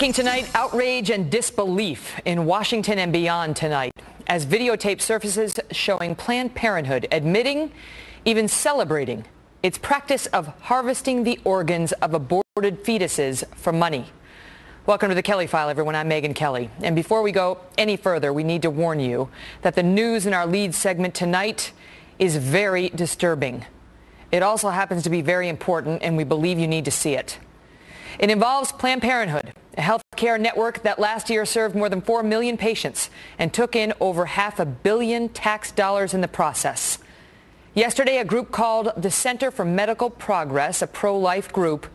Breaking tonight, outrage and disbelief in Washington and beyond tonight as videotape surfaces showing Planned Parenthood admitting, even celebrating, its practice of harvesting the organs of aborted fetuses for money. Welcome to The Kelly File, everyone. I'm Megyn Kelly. And before we go any further, we need to warn you that the news in our lead segment tonight is very disturbing. It also happens to be very important, and we believe you need to see it. It involves Planned Parenthood, a health care network that last year served more than 4 million patients and took in over $500 million tax dollars in the process. Yesterday, a group called the Center for Medical Progress, a pro-life group,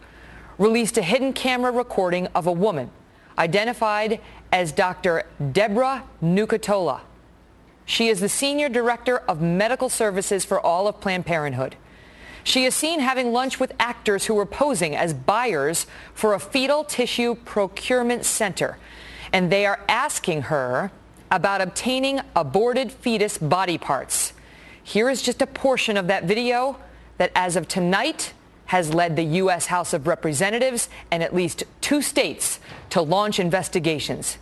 released a hidden camera recording of a woman identified as Dr. Deborah Nucatola. She is the senior director of medical services for all of Planned Parenthood. She is seen having lunch with actors who were posing as buyers for a fetal tissue procurement center, and they are asking her about obtaining aborted fetus body parts. Here is just a portion of that video that, as of tonight, has led the U.S. House of Representatives and at least 2 states to launch investigations.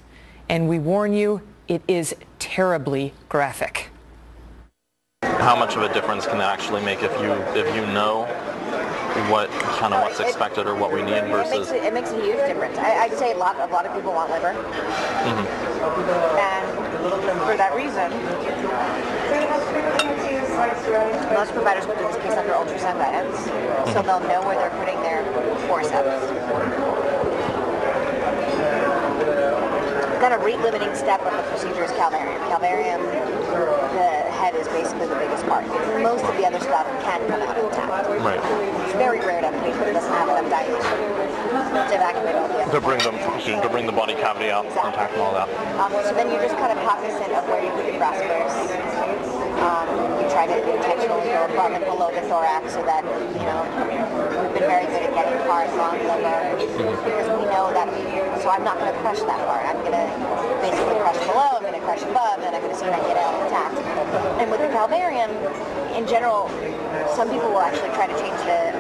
And we warn you, it is terribly graphic. How much of a difference can that actually make if you know what's expected or what we need versus... It makes a huge difference. I can say a lot of people want liver. And for that reason... Most providers will do this case under ultrasound guidance, so they'll know where they're putting their forceps. Then a rate-limiting step of the procedure is calvarium. Calvarium, the head is basically the biggest part. Most of the other stuff can come out intact. Right. It's very rare to have a patient that doesn't have enough dilation to evacuate all the other to bring the body cavity out intact and all that. So then you're just kind of cognizant of where you put your breast first. You try to intentionally go above and below the thorax so that, you know, we've been very good at getting cars on liver because we know that, so I'm not going to crush that part. I'm going to basically crush below, I'm going to crush above, and I'm going to see if I get out intact. And with the calvarium, in general, some people will actually try to change the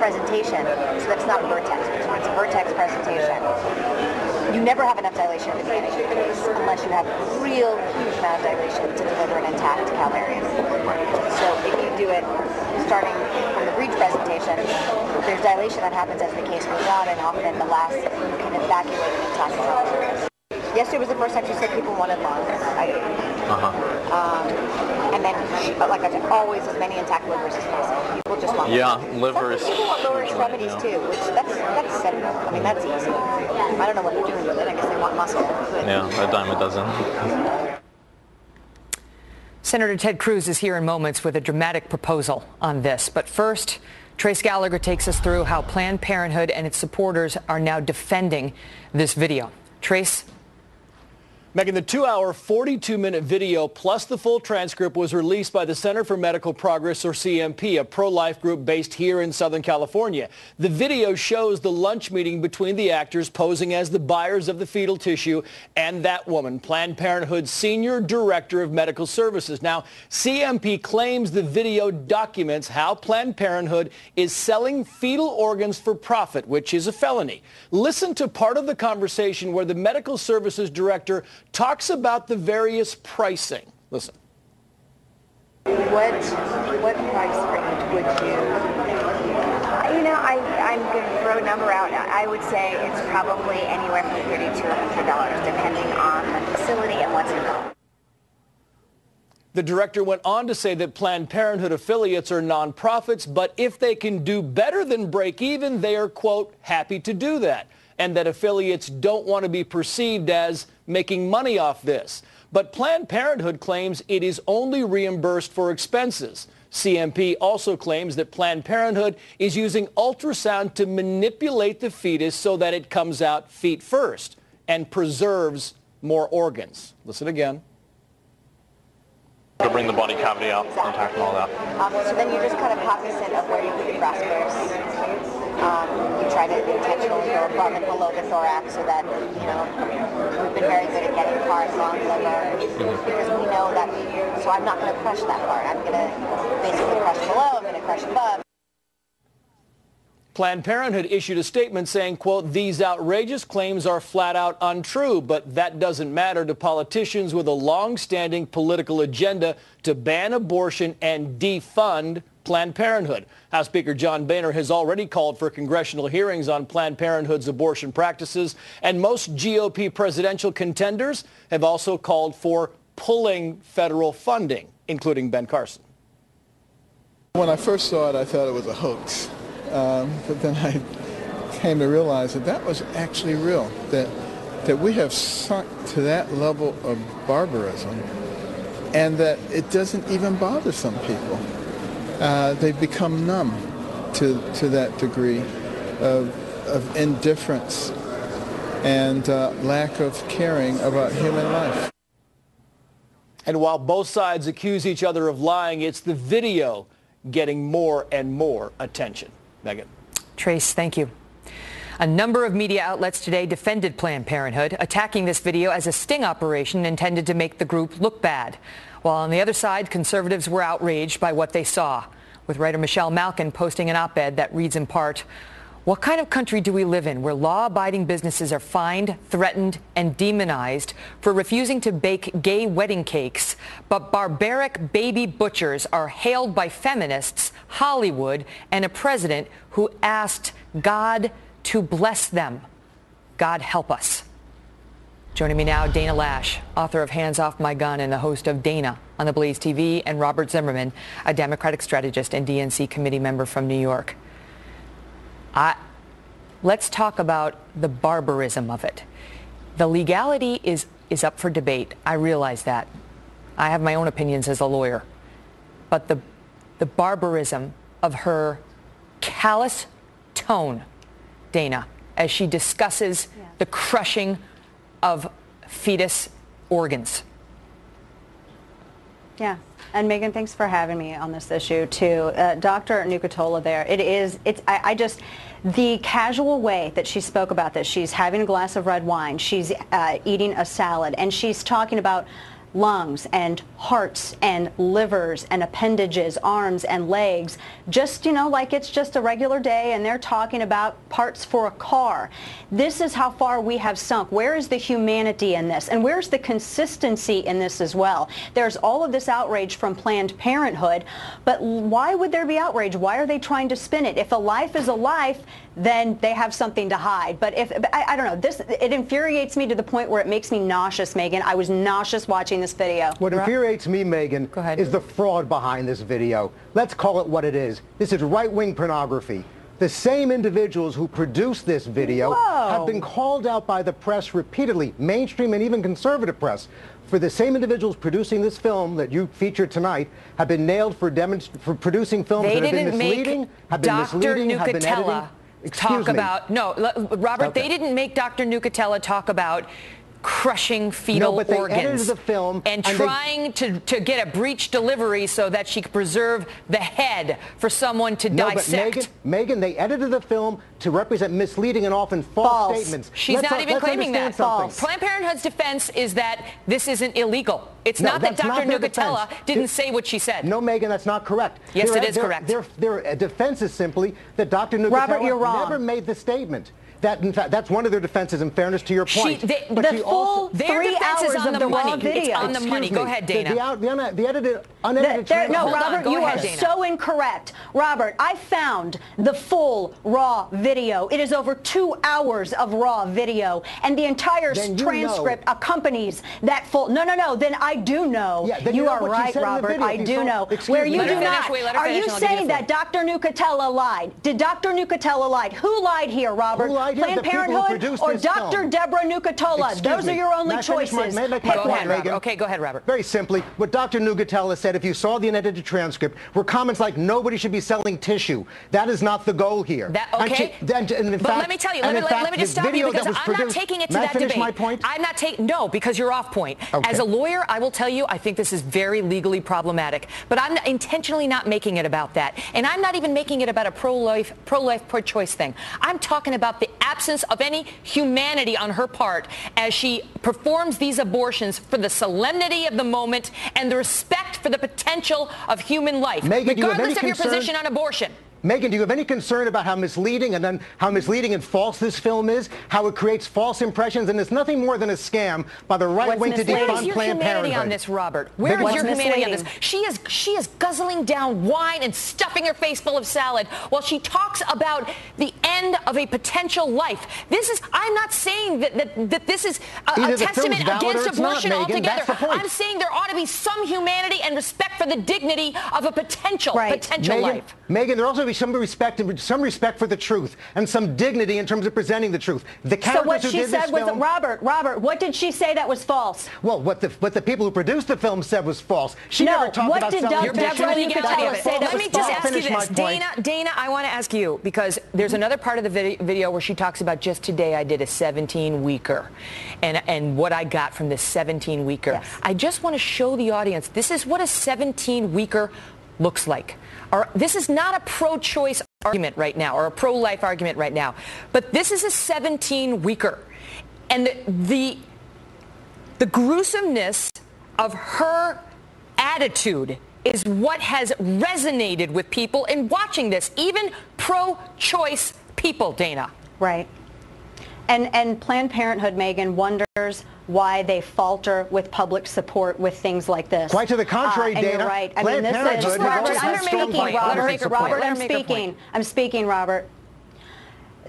presentation so that it's not vertex, so it's a vertex presentation. You never have enough dilation to manage your case unless you have a real huge amount of dilation to deliver an intact calvarium. So if you do it starting from the breech presentation, there's dilation that happens as the case goes on, and often the last you can evacuate an intact calvarium. Yesterday was the first time she said people wanted lungs. I did. And then, but like I said, always as many intact livers as possible. People just want liver is... People want lower extremities too, which that's simple. I mean, that's easy. I don't know what they're doing with it. I guess they want muscle. But. Yeah, a dime a dozen. Senator Ted Cruz is here in moments with a dramatic proposal on this. But first, Trace Gallagher takes us through how Planned Parenthood and its supporters are now defending this video. Trace? Megyn, the 2-hour, 42-minute video plus the full transcript was released by the Center for Medical Progress, or CMP, a pro-life group based here in Southern California. The video shows the lunch meeting between the actors posing as the buyers of the fetal tissue and that woman, Planned Parenthood's senior director of medical services. Now, CMP claims the video documents how Planned Parenthood is selling fetal organs for profit, which is a felony. Listen to part of the conversation where the medical services director talks about the various pricing. Listen. What price range would you? You know, I'm going to throw a number out. I would say it's probably anywhere from $30 to $100, depending on the facility and what's involved. The director went on to say that Planned Parenthood affiliates are nonprofits, but if they can do better than break even, they are, quote, happy to do that, and that affiliates don't want to be perceived as making money off this. But Planned Parenthood claims it is only reimbursed for expenses. CMP also claims that Planned Parenthood is using ultrasound to manipulate the fetus so that it comes out feet first and preserves more organs. Listen again. To bring the body cavity out intact and all that. So then you're just kind of cognizant of where you put your breast first. You try to intentionally go above and below the thorax so that, you know, we've been very good at getting cars on liver because we know that, so I'm not going to crush that part. I'm going to basically crush below, I'm going to crush above. Planned Parenthood issued a statement saying, quote, these outrageous claims are flat out untrue, but that doesn't matter to politicians with a long-standing political agenda to ban abortion and defund Planned Parenthood. House Speaker John Boehner has already called for congressional hearings on Planned Parenthood's abortion practices, and most GOP presidential contenders have also called for pulling federal funding, including Ben Carson. When I first saw it, I thought it was a hoax. But then I came to realize that that was actually real, that we have sunk to that level of barbarism, and that it doesn't even bother some people. They've become numb to that degree of indifference and lack of caring about human life. And while both sides accuse each other of lying, it's the video getting more and more attention. Megyn. Trace, thank you. A number of media outlets today defended Planned Parenthood, attacking this video as a sting operation intended to make the group look bad. While on the other side, conservatives were outraged by what they saw, with writer Michelle Malkin posting an op-ed that reads in part, what kind of country do we live in where law-abiding businesses are fined, threatened, and demonized for refusing to bake gay wedding cakes, but barbaric baby butchers are hailed by feminists, Hollywood, and a president who asked God to bless them? God help us. Joining me now, Dana Loesch, author of Hands Off My Gun and the host of Dana on The Blaze TV, and Robert Zimmerman, a Democratic strategist and DNC committee member from New York. Let's talk about the barbarism of it. The legality is up for debate. I realize that. I have my own opinions as a lawyer. But the barbarism of her callous tone, Dana, as she discusses the crushing of fetus organs. Yeah. And Megyn, thanks for having me on this issue too. Dr. Nucatola there, the casual way that she spoke about this, she's having a glass of red wine, she's eating a salad, and she's talking about lungs and hearts and livers and appendages, arms and legs, just, you know, like it's just a regular day, and they're talking about parts for a car. This is how far we have sunk. Where is the humanity in this? And where's the consistency in this as well? There's all of this outrage from Planned Parenthood, but why would there be outrage? Why are they trying to spin it? If a life is a life, then they have something to hide. But if, I don't know, this, it infuriates me to the point where it makes me nauseous, Megyn. I was nauseous watching this video. What infuriates me, Megyn, is the fraud behind this video. Let's call it what it is. This is right-wing pornography. The same individuals who produced this video have been called out by the press repeatedly, mainstream and even conservative press, for the same individuals producing this film that you featured tonight have been nailed for producing films that have been misleading, have been editing. They didn't make Dr. Nucatola talk about crushing fetal organs. They edited the film and trying to get a breech delivery so that she could preserve the head for someone to dissect. Megyn, they edited the film to represent misleading and often false statements. She's not even claiming that. False. Planned Parenthood's defense is that this isn't illegal. It's not that Dr. Nucatola didn't say what she said. No, Megyn, that's not correct. Yes, it is correct. Their defense is simply that Dr. Nucatola never made the statement. That, in fact, that's one of their defenses, in fairness to your point. Their defense is on the money. Go ahead, Dana. Robert, you are so incorrect. Robert, I found the full raw video. It is over 2 hours of raw video, and the entire transcript accompanies that full. Then I do know. You are right, Robert. I do know. Where you do not. Are you saying that Dr. Nucatola lied? Did Dr. Nucatola lie? Who lied here, Robert? Planned Parenthood or Dr. Deborah Nucatola? Those are your only choices. Go ahead, Robert. Very simply, what Dr. Nucatola said, if you saw the unedited transcript, were comments like nobody should be selling tissue. That is not the goal here. Let me tell you, let me just stop you, because I'm not taking it to that debate. I'm not taking, no, because you're off point. Okay. As a lawyer, I will tell you, I think this is very legally problematic, but I'm intentionally not making it about that. And I'm not even making it about a pro-life, pro-choice thing. I'm talking about the absence of any humanity on her part as she performs these abortions for the solemnity of the moment and the respect for the potential of human life, regardless of your position on abortion. Megyn, do you have any concern about how misleading and false this film is, how it creates false impressions, and it's nothing more than a scam by the right wing to defund Planned Parenthood? Where is your humanity on this, Robert? Where is your humanity on this? She is guzzling down wine and stuffing her face full of salad while she talks about the end of a potential life. This is, I'm not saying that this is a testament against abortion altogether. I'm saying there ought to be some humanity and respect for the dignity of a potential life. Megyn, there also some respect for the truth and some dignity in terms of presenting the truth. The characters Robert, what did she say that was false? Well, what the people who produced the film said was false. She never talked about something. You're definitely going to tell us. Let me just ask you this, Dana. I want to ask you, because there's another part of the video where she talks about, just today I did a 17-weeker, and what I got from this 17-weeker. Yes. I just want to show the audience this is what a 17-weeker looks like. This is not a pro-choice argument right now, or a pro-life argument right now, but this is a 17-weeker, and the gruesomeness of her attitude is what has resonated with people in watching this, even pro-choice people, Dana. Right. And Planned Parenthood, Megyn, wonders why they falter with public support with things like this. Quite to the contrary, Dana. You're right. I mean, this is Robert, I'm speaking, Robert.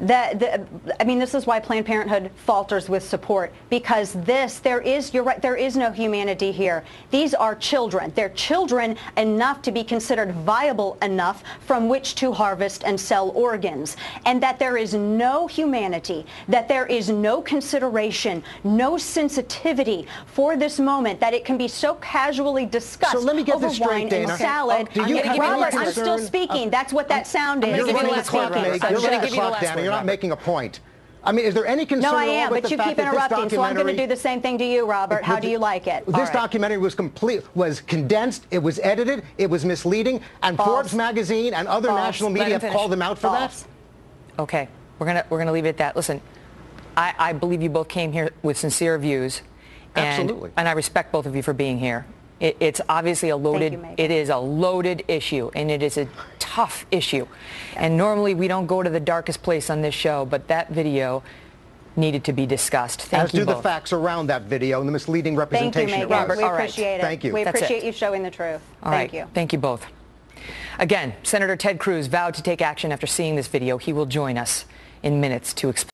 I mean, this is why Planned Parenthood falters with support, because you're right, there is no humanity here. These are children. They're children enough to be considered viable enough from which to harvest and sell organs. And that there is no humanity, that there is no consideration, no sensitivity for this moment, that it can be so casually discussed over wine and salad. Robert, I'm still speaking. That's what that sound is. You're running the clock, Meg. You're not making a point. I mean, is there any concern? No, I am, but you keep interrupting, so I'm going to do the same thing to you, Robert. How do you like it? This documentary was condensed, it was edited, it was misleading, and Forbes magazine and other national media have called them out for that. Okay, we're gonna leave it at that. Listen, I believe you both came here with sincere views, and I respect both of you for being here. It's obviously a loaded. It is a loaded issue, and it is a tough issue. And normally we don't go to the darkest place on this show, but that video needed to be discussed. Thank you both. As do the facts around that video and the misleading representation. Thank you, Robert. We appreciate it. Thank you. We appreciate you showing the truth. Thank you. Thank you both. Again, Senator Ted Cruz vowed to take action after seeing this video. He will join us in minutes to explain.